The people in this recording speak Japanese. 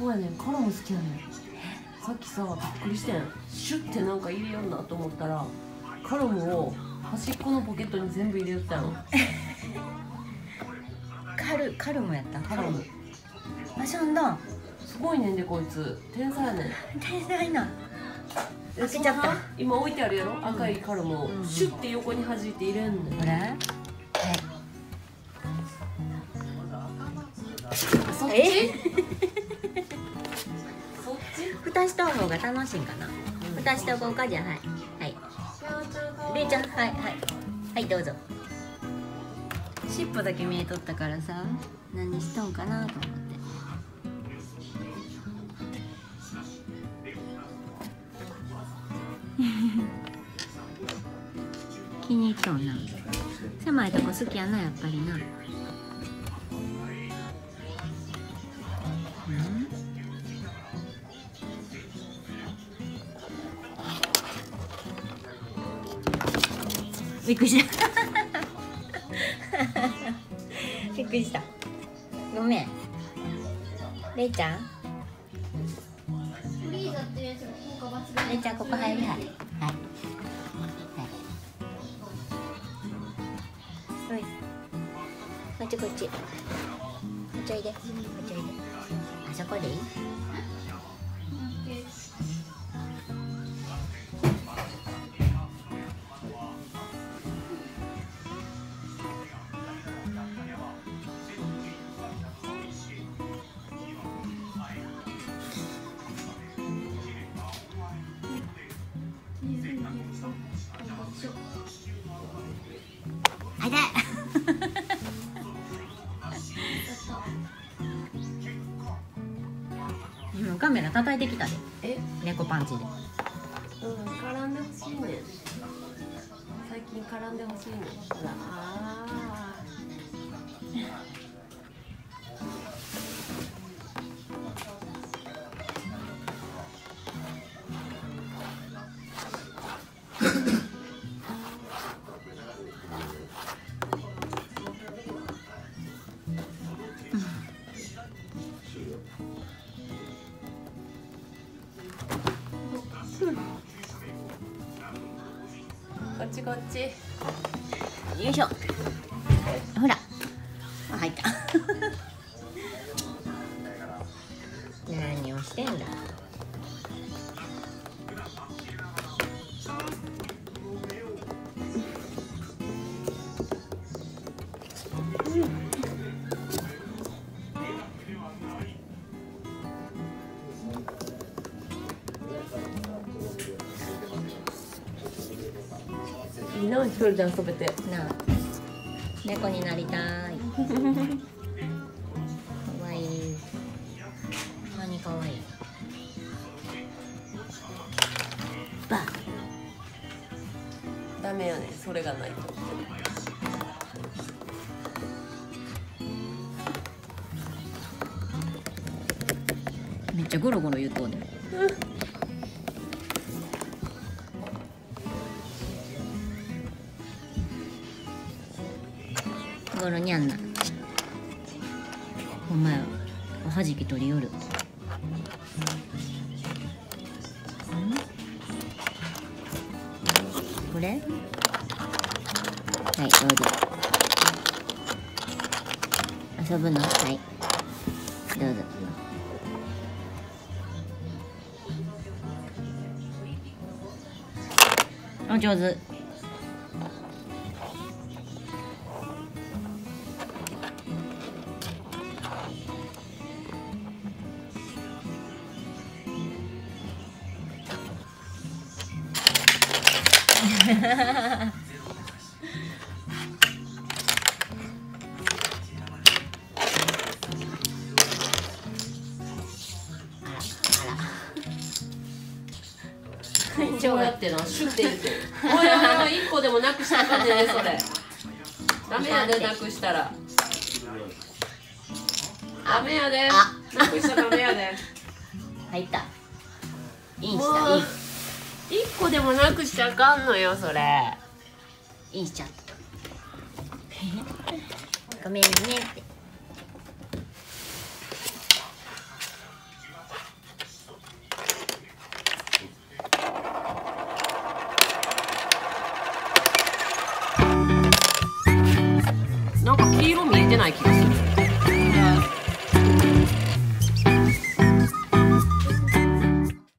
そうやねん、カラも好きやねん。さっきさ、びっくりしてん、シュッてなんか入れようなと思ったらカラムを端っこのポケットに全部入れよったやん。カルムやった。カルムマシャンだ。すごいねんで、こいつ天才やねん。天才な。開けちゃった。今置いてあるやろ、赤いカルムをシュッて横に弾いて入れんねん。これそっちそっち蓋した方が楽しいんかな。蓋した方がじゃない。はいレイちゃん、はいはいはい、どうぞ。尻尾だけ見えとったからさ、何しとんかなと思って。気に入っとんな。狭いとこ好きやな、やっぱりな。びっくりしたびっくりした。ごめんレイちゃん、レイちゃんここ入る。はいはいはい、こっちこっち、こっちおいで、こっちおいで。あそこでいい。カメラ叩いてきたで。え、猫パンチで。うん、絡んでほしいね。最近絡んでほしいね。ああ。こっちこっち。よいしょ。ほら。あ、入った。何をしてんだ。いいな、一人で遊べて。なあ、猫になりたーい。かわいい。何かわいい。バー。ダメよね、それがないと。めっちゃゴロゴロ言うとんね。ゴロニャンな。お前おはじき取り寄る。これ？はいどうぞ。遊ぶの？はいどうぞ。お上手。こうやってな、シュッて言ってる。おいおいおい、1個でもなくしたらあかんねんで、それ。ダメやで、なくしたら。ダメやで。なくしたらダメやで。入った。インした、イン。1個でもなくしちゃあかんのよ、それ。インしちゃった。ごめんねって。てない気がする。